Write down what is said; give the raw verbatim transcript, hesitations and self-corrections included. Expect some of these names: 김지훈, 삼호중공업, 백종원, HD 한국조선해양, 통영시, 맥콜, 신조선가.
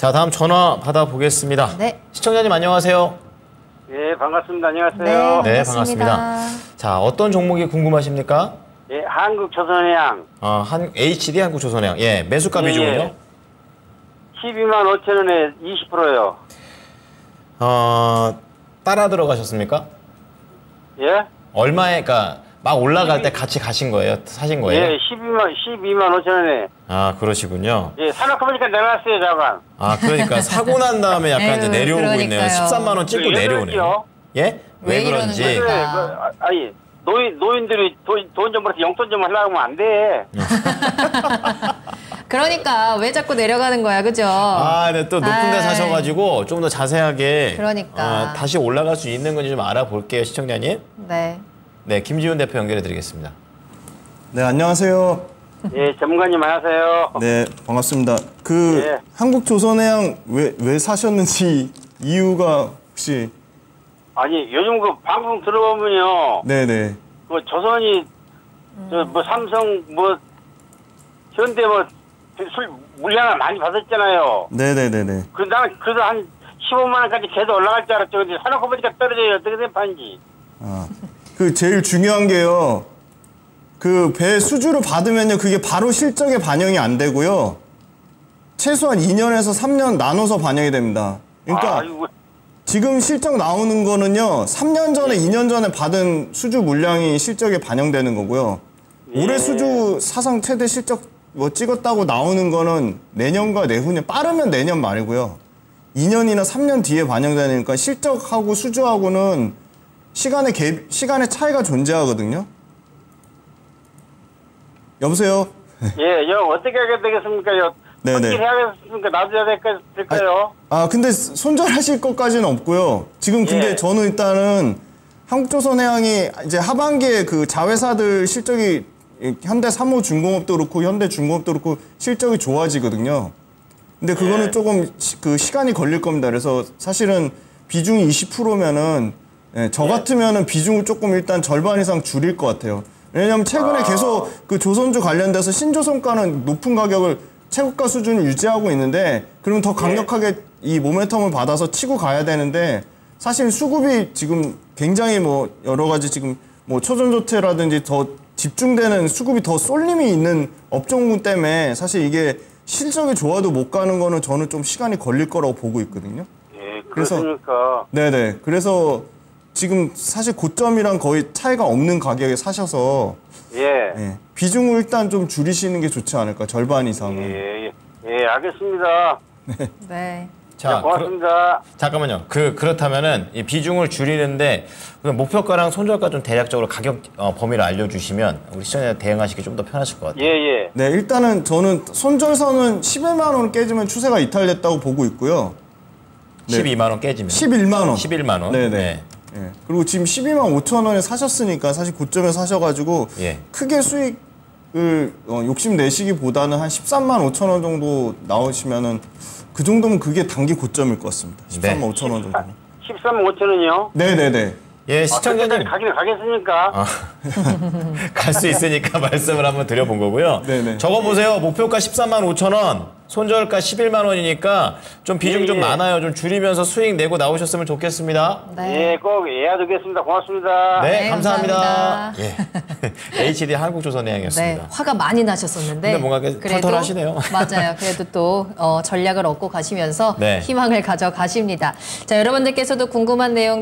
자, 다음 전화 받아보겠습니다. 네. 시청자님 안녕하세요. 네, 반갑습니다. 안녕하세요. 네, 반갑습니다. 네, 반갑습니다. 자, 어떤 종목이 궁금하십니까? 예, 한국조선해양. 아, 한, 에이치디 한국조선해양. 예, 매수가 비중은요? 예, 십이만 오천 원에 이십 퍼센트요. 어, 따라 들어가셨습니까? 예? 얼마에, 그러니까 막 올라갈 십이... 때 같이 가신 거예요? 사신 거예요? 예, 십이만 오천 원에. 아, 그러시군요. 예, 사놓고 보니까 내놨어요, 자반. 아, 그러니까 사고 난 다음에 약간 에휴, 이제 내려오고 그러니까요. 있네요. 십삼만 원 찍고 내려오네요. 예? 왜, 왜 그런지. 왜, 왜, 아니, 노인, 노인들이 돈 좀 벌어서 용돈 좀 하려고 하면 안 돼. 그러니까 왜 자꾸 내려가는 거야, 그죠? 아, 네, 또 높은 데 사셔가지고 좀 더 자세하게 그러니까. 어, 다시 올라갈 수 있는 건지 좀 알아볼게요, 시청자님. 네. 네, 김지훈 대표 연결해드리겠습니다. 네, 안녕하세요. 예, 전문가님 안녕하세요. 네, 반갑습니다. 그 예. 한국조선해양 왜, 왜 사셨는지 이유가 혹시? 아니, 요즘 그 방송 들어보면요. 네네. 그 조선이 저 뭐 삼성 뭐 현대 뭐 술 물량을 많이 받았잖아요. 네네네네. 그 나는 그래서 한 십오만 원까지 계속 올라갈 줄 알았죠. 근데 사놓고 보니까 떨어져요. 어떻게 된 판지. 아. 그 제일 중요한 게요. 그 배 수주를 받으면요. 그게 바로 실적에 반영이 안 되고요. 최소한 이 년에서 삼 년 나눠서 반영이 됩니다. 그러니까 아이고. 지금 실적 나오는 거는요. 삼 년 전에 예. 이 년 전에 받은 수주 물량이 실적에 반영되는 거고요. 예. 올해 수주 사상 최대 실적 뭐 찍었다고 나오는 거는 내년과 내후년, 빠르면 내년 말이고요. 이 년이나 삼 년 뒤에 반영되니까 실적하고 수주하고는 시간의 개, 시간의 차이가 존재하거든요. 여보세요? 예, 형 어떻게 하게 되겠습니까? 손질해야겠습니까? 놔둬야 될까요? 아, 아, 근데 손절하실 것까지는 없고요. 지금 근데 예. 저는 일단은 한국조선해양이 이제 하반기에 그 자회사들 실적이 현대 삼호중공업도 그렇고 현대중공업도 그렇고 실적이 좋아지거든요. 근데 그거는 예. 조금 시, 그 시간이 걸릴 겁니다. 그래서 사실은 비중이 이십 퍼센트면은 예, 저 같으면은 예. 비중을 조금 일단 절반 이상 줄일 것 같아요. 왜냐면 최근에 아... 계속 그 조선주 관련돼서 신조선가는 높은 가격을 최고가 수준을 유지하고 있는데 그러면 더 강력하게 예. 이 모멘텀을 받아서 치고 가야 되는데 사실 수급이 지금 굉장히 뭐 여러 가지 지금 뭐 초전조태라든지 더 집중되는 수급이 더 쏠림이 있는 업종군 때문에 사실 이게 실적이 좋아도 못 가는 거는 저는 좀 시간이 걸릴 거라고 보고 있거든요. 예, 그렇습니까? 네네. 그래서 지금 사실 고점이랑 거의 차이가 없는 가격에 사셔서 예. 예, 비중을 일단 좀 줄이시는 게 좋지 않을까, 절반 이상은. 예, 예, 알겠습니다. 네. 네. 자, 네, 고맙습니다. 그러, 잠깐만요. 그, 그렇다면은 이 비중을 줄이는데 우선 목표가랑 손절가 좀 대략적으로 가격 어, 범위를 알려주시면 우리 시청자 대응하시기 좀 더 편하실 것 같아요. 예, 예. 네, 일단은 저는 손절선은 십일만 원 깨지면 추세가 이탈됐다고 보고 있고요. 네. 십이만 원 깨지면? 십일만 원. 십일만 원. 네네. 네. 예. 그리고 지금 십이만 오천 원에 사셨으니까 사실 고점에 사셔가지고 예. 크게 수익을 어, 욕심내시기보다는 한 십삼만 오천 원 정도 나오시면은 그 정도면 그게 단기 고점일 것 같습니다. 십삼만 오천 원 정도. 십삼만 오천 원이요? 네네네. 예, 시청자님. 아, 가긴 가겠습니까? 아, 갈 수 있으니까 말씀을 한번 드려본 거고요. 네네. 적어보세요. 목표가 십삼만 오천 원, 손절가 십일만 원이니까 좀 비중 예, 좀 예. 많아요. 좀 줄이면서 수익 내고 나오셨으면 좋겠습니다. 네, 예, 꼭 예약드리겠습니다. 고맙습니다. 네, 네 감사합니다. 감사합니다. 예. 에이치디 한국조선해양이었습니다. 네, 화가 많이 나셨었는데. 근데 뭔가 털털하시네요. 맞아요. 그래도 또 어, 전략을 얻고 가시면서 네. 희망을 가져가십니다. 자, 여러분들께서도 궁금한 내용